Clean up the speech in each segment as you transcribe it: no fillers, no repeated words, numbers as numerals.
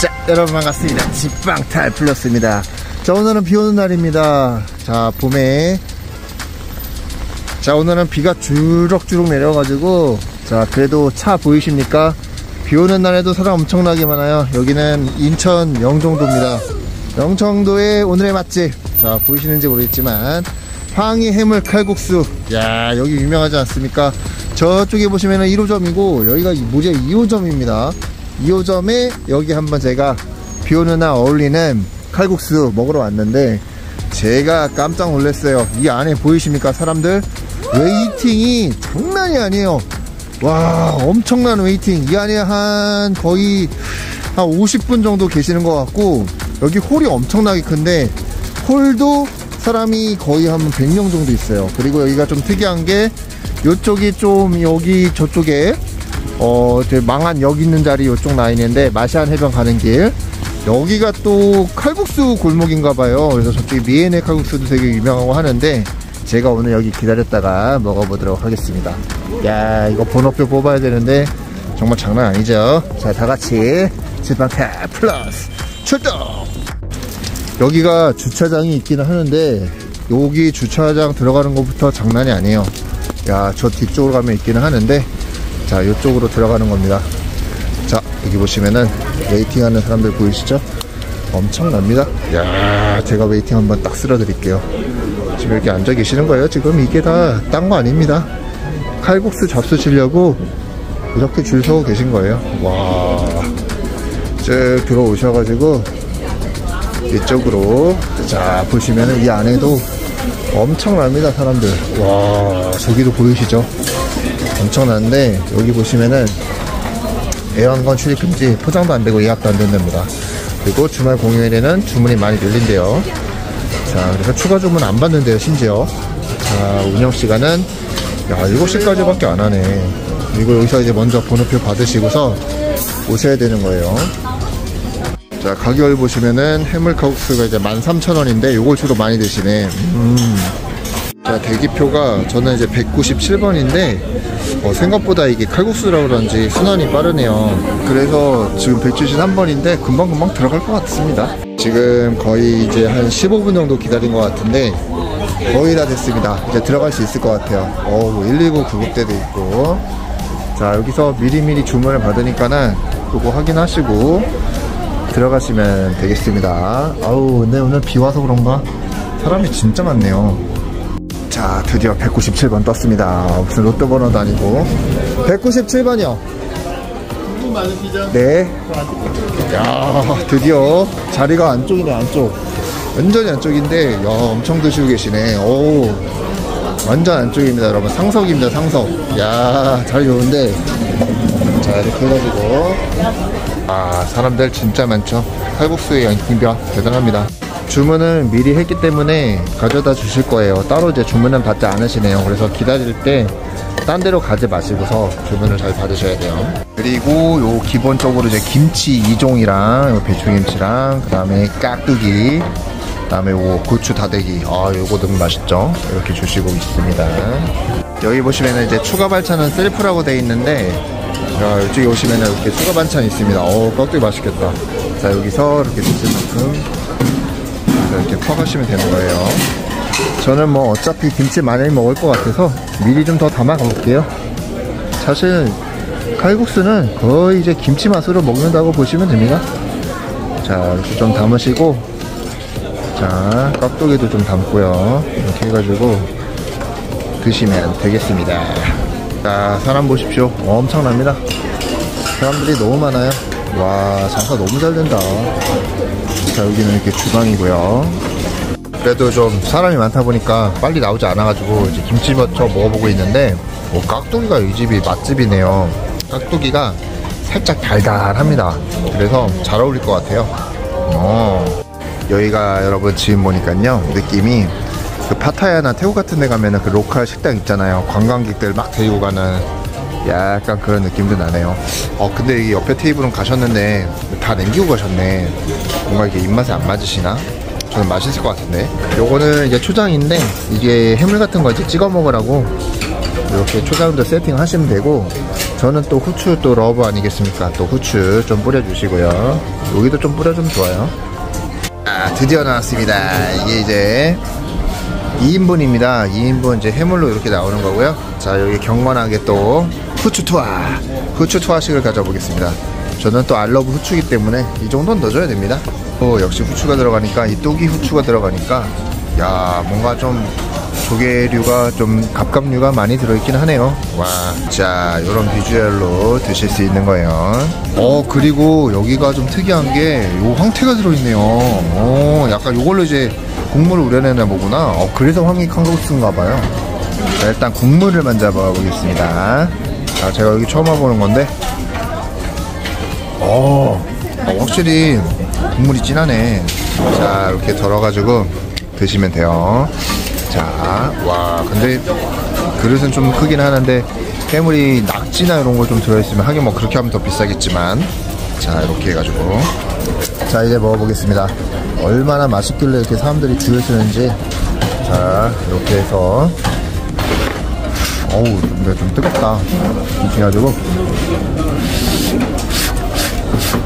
자, 여러분 반갑습니다. 직방탈플러스입니다. 자, 오늘은 비 오는 날입니다. 자, 봄에. 자, 오늘은 비가 주럭주럭 내려가지고, 자, 그래도 차 보이십니까? 비 오는 날에도 사람 엄청나게 많아요. 여기는 인천 영종도입니다. 영종도의 오늘의 맛집. 자, 보이시는지 모르겠지만, 황이 해물 칼국수. 야, 여기 유명하지 않습니까? 저쪽에 보시면은 1호점이고, 여기가 무려 2호점입니다. 2호점에 여기 한번 제가 비 오는 날 어울리는 칼국수 먹으러 왔는데, 제가 깜짝 놀랐어요. 이 안에 보이십니까? 사람들 웨이팅이 장난이 아니에요. 와, 엄청난 웨이팅. 이 안에 한 거의 한 50분 정도 계시는 것 같고, 여기 홀이 엄청나게 큰데 홀도 사람이 거의 한 100명 정도 있어요. 그리고 여기가 좀 특이한 게, 이쪽이 좀 여기 저쪽에 망한 여기 있는 자리, 이쪽 라인인데 마시안 해변 가는 길, 여기가 또 칼국수 골목인가봐요. 그래서 저쪽에 미에네 칼국수도 되게 유명하고 하는데, 제가 오늘 여기 기다렸다가 먹어보도록 하겠습니다. 야, 이거 번호표 뽑아야 되는데 정말 장난 아니죠. 자, 다같이 직방탈플러스 출동! 여기가 주차장이 있기는 하는데, 여기 주차장 들어가는 것부터 장난이 아니에요. 야, 저 뒤쪽으로 가면 있기는 하는데, 자, 이쪽으로 들어가는 겁니다. 자, 여기 보시면은 웨이팅하는 사람들 보이시죠? 엄청납니다. 야, 제가 웨이팅 한번 딱 쓸어드릴게요. 지금 이렇게 앉아 계시는 거예요. 지금 이게 다 딴 거 아닙니다. 칼국수 잡수시려고 이렇게 줄 서고 계신 거예요. 와, 쭉 들어오셔가지고 이쪽으로, 자, 보시면은 이 안에도 엄청납니다, 사람들. 와, 저기도 보이시죠? 엄청난데, 여기 보시면은 애완견 출입금지, 포장도 안되고 예약도 안된답니다. 그리고 주말 공휴일에는 주문이 많이 늘린대요. 자, 그래서 추가 주문 안 받는데요, 심지어. 자, 운영시간은, 야, 7시까지 밖에 안하네. 그리고 여기서 이제 먼저 번호표 받으시고서 오셔야 되는 거예요. 자, 가격을 보시면은 해물칼국수가 이제 13,000원인데 요걸 주로 많이 드시네. 자, 대기표가 저는 이제 197번인데 생각보다 이게 칼국수라 그런지 순환이 빠르네요. 그래서 지금 171번인데 금방금방 들어갈 것 같습니다. 지금 거의 이제 한 15분 정도 기다린 것 같은데 거의 다 됐습니다. 이제 들어갈 수 있을 것 같아요. 119 구급대도 있고. 자, 여기서 미리미리 주문을 받으니까는 그거 확인하시고 들어가시면 되겠습니다. 아우, 근데 오늘 비와서 그런가 사람이 진짜 많네요. 자, 드디어 197번 떴습니다. 무슨 로또 번호도 아니고 197번이요. 네. 야, 드디어 자리가 안쪽이네, 안쪽. 완전히 안쪽인데, 야, 엄청 드시고 계시네. 오, 완전 안쪽입니다, 여러분. 상석입니다, 상석. 야, 자리 좋은데. 자, 이렇게 해가지고. 아, 사람들 진짜 많죠. 칼국수의 양팀비와 대단합니다. 주문은 미리 했기 때문에 가져다 주실 거예요. 따로 이제 주문은 받지 않으시네요. 그래서 기다릴 때 딴 데로 가지 마시고서 주문을 잘 받으셔야 돼요. 그리고 요 기본적으로 이제 김치 2종이랑 요 배추김치랑, 그 다음에 깍두기, 그 다음에 요 고추 다대기. 아, 요거 너무 맛있죠. 이렇게 주시고 있습니다. 여기 보시면은 이제 추가 반찬은 셀프라고 돼 있는데, 자, 이쪽에 오시면은 이렇게 추가 반찬 있습니다. 깍두기 맛있겠다. 자, 여기서 이렇게 드실 만큼 이렇게 퍼가시면 되는 거예요. 저는 뭐 어차피 김치 많이 먹을 것 같아서 미리 좀 더 담아 가볼게요. 사실 칼국수는 거의 이제 김치 맛으로 먹는다고 보시면 됩니다. 자, 이렇게 좀 담으시고, 자, 깍두기도 좀 담고요. 이렇게 해가지고 드시면 되겠습니다. 자, 사람 보십시오. 엄청납니다. 사람들이 너무 많아요. 와, 장사 너무 잘 된다. 자, 여기는 이렇게 주방이고요. 그래도 좀 사람이 많다 보니까 빨리 나오지 않아가지고 이제 김치부터 먹어보고 있는데, 깍두기가 이 집이 맛집이네요. 깍두기가 살짝 달달합니다. 그래서 잘 어울릴 것 같아요. 여기가 여러분 지금 보니까요, 느낌이 그 파타야나 태국 같은 데 가면은 그 로컬 식당 있잖아요. 관광객들 막 데리고 가는 약간 그런 느낌도 나네요. 근데 여기 옆에 테이블은 가셨는데 다 남기고 가셨네. 뭔가 이게 입맛에 안 맞으시나? 저는 맛있을 것 같은데. 요거는 이제 초장인데, 이게 해물 같은 거 이제 찍어 먹으라고 이렇게 초장도 세팅하시면 되고, 저는 또 후추 또 러브 아니겠습니까? 또 후추 좀 뿌려주시고요. 여기도 좀 뿌려주면 좋아요. 아, 드디어 나왔습니다. 이게 이제 2인분입니다. 2인분 이제 해물로 이렇게 나오는 거고요. 자, 여기 경건하게 또 후추 투하식을 가져보겠습니다. 저는 또 알러브 후추이기 때문에 이 정도는 넣어줘야 됩니다. 또 역시 후추가 들어가니까, 이 뚜기 후추가 들어가니까, 야, 뭔가 좀 조개류가 좀 갑각류가 많이 들어있긴 하네요. 와, 자, 요런 비주얼로 드실 수 있는 거예요. 그리고 여기가 좀 특이한 게 요 황태가 들어있네요. 약간 요걸로 이제 국물을 우려내는 거구나. 그래서 황이 칼국수인가 봐요. 자, 일단 국물을 먼저 먹어보겠습니다. 자, 제가 여기 처음 와보는 건데, 확실히 국물이 진하네. 자, 이렇게 덜어가지고 드시면 돼요. 자, 와, 근데 그릇은 좀 크긴 하는데, 해물이 낙지나 이런 거 좀 들어있으면, 하긴 뭐 그렇게 하면 더 비싸겠지만, 자, 이렇게 해가지고, 자, 이제 먹어보겠습니다. 얼마나 맛있길래 이렇게 사람들이 줄을 서는지. 자, 이렇게 해서, 어우, 근데 좀 뜨겁다. 이렇게 해가지고,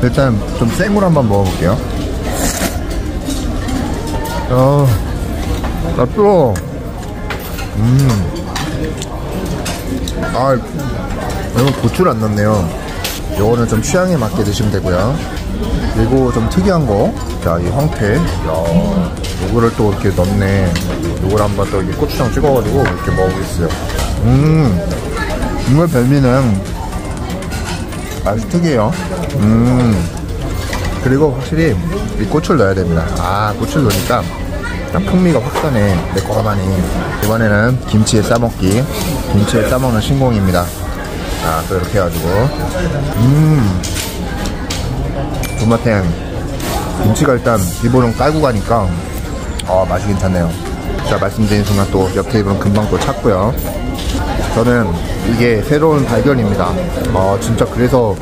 일단 좀 생으로 한번 먹어볼게요. 나 뜨거워. 아, 이건 고추를 안 넣네요. 요거는 좀 취향에 맞게 드시면 되고요. 그리고 좀 특이한 거, 자, 이 황태. 야, 요거를 또 이렇게 넣네. 요걸 한번 또 이렇게 고추장 찍어가지고 이렇게 먹어보겠어요. 정말 별미는 아주 특이해요. 그리고 확실히 이 고추를 넣어야 됩니다. 아, 고추를 넣으니까 풍미가 확 사네. 매콤하니. 이번에는 김치에 싸먹기. 김치에 싸먹는 신공입니다. 자, 또 이렇게 해가지고. 도마탱. 김치가 일단 기본은 깔고 가니까, 맛이 괜찮네요. 자, 말씀드린 순간 또 옆 테이블은 금방 또 찾고요. 저는 이게 새로운 발견입니다. 진짜 그래서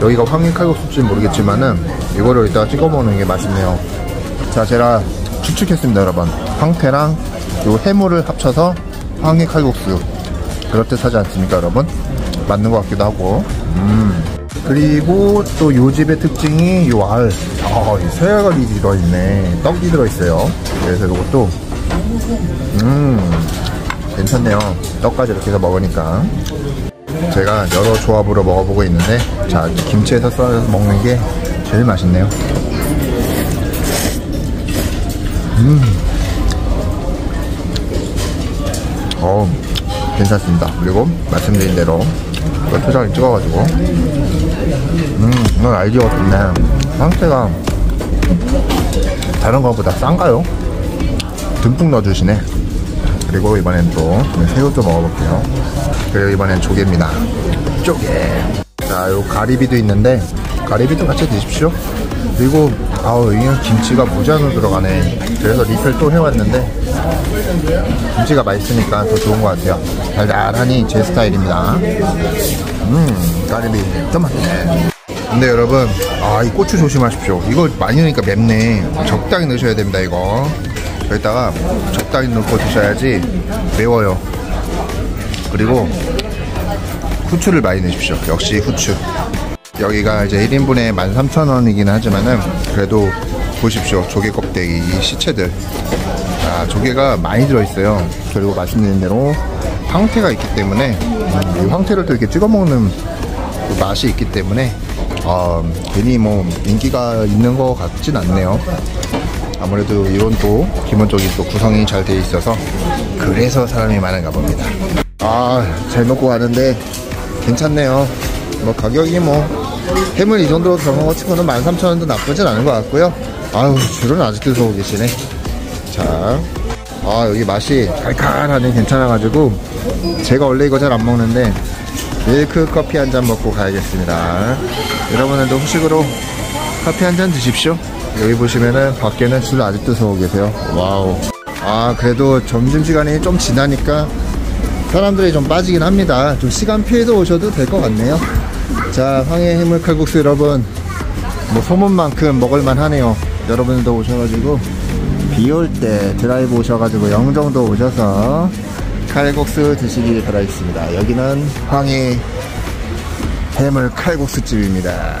여기가 황해 칼국수인지는 모르겠지만은, 이거를 이따가 찍어 먹는 게 맛있네요. 자, 제가 추측했습니다, 여러분. 황태랑 요 해물을 합쳐서 황해 칼국수. 그럴듯하지 않습니까, 여러분? 맞는 것 같기도 하고. 그리고 또 요 집의 특징이 요 알. 이 새알이 들어있네. 떡이 들어있어요. 그래서 요것도, 괜찮네요. 떡까지 이렇게 해서 먹으니까. 제가 여러 조합으로 먹어보고 있는데, 자, 김치에서 썰어서 먹는 게 제일 맛있네요. 괜찮습니다. 그리고 말씀드린 대로 이거 초장을 찍어가지고, 이건 아이디어가 좋네. 황태가 다른 거보다 싼가요? 듬뿍 넣어주시네. 그리고 이번엔 또 새우도 먹어볼게요. 그리고 이번엔 조개입니다. 조개. 자, 요 가리비도 있는데, 가리비도 같이 드십시오. 그리고 이건 김치가 모자로 들어가네. 그래서 리필 또 해왔는데, 김치가 맛있으니까 더 좋은 것 같아요. 달달하니 제 스타일입니다. 가리비 좀 맛있네. 근데 여러분, 이 고추 조심하십시오. 이거 많이 넣으니까 맵네. 적당히 넣으셔야 됩니다, 이거. 여기다가 적당히 넣고 드셔야지 매워요. 그리고 후추를 많이 넣으십시오. 역시 후추. 여기가 이제 1인분에 13,000원이긴 하지만은, 그래도 보십시오. 조개 껍데기, 이 시체들. 아, 조개가 많이 들어있어요. 그리고 말씀드린 대로 황태가 있기 때문에, 이 황태를 또 이렇게 찍어 먹는 그 맛이 있기 때문에, 괜히 뭐 인기가 있는 것 같진 않네요. 아무래도 이런 또 기본적인 또 구성이 잘 되어 있어서 그래서 사람이 많은가 봅니다. 잘 먹고 가는데 괜찮네요. 뭐 가격이 뭐 해물 이 정도로 들어간 것 치고는 13,000원도 나쁘진 않은 것 같고요. 줄은 아직도 서고 계시네. 자, 여기 맛이 칼칼하니 괜찮아가지고, 제가 원래 이거 잘 안 먹는데 밀크 커피 한 잔 먹고 가야겠습니다. 여러분들도 후식으로 커피 한 잔 드십시오. 여기 보시면은 밖에는 줄 아직도 서고 계세요. 와우. 그래도 점심시간이 좀 지나니까 사람들이 좀 빠지긴 합니다. 좀 시간 피해서 오셔도 될 것 같네요. 자, 황해 해물 칼국수 여러분, 뭐 소문만큼 먹을만 하네요. 여러분도 오셔가지고 비 올 때 드라이브 오셔가지고 영종도 오셔서 칼국수 드시기 들어있습니다. 여기는 황이 해물 칼국수 집입니다.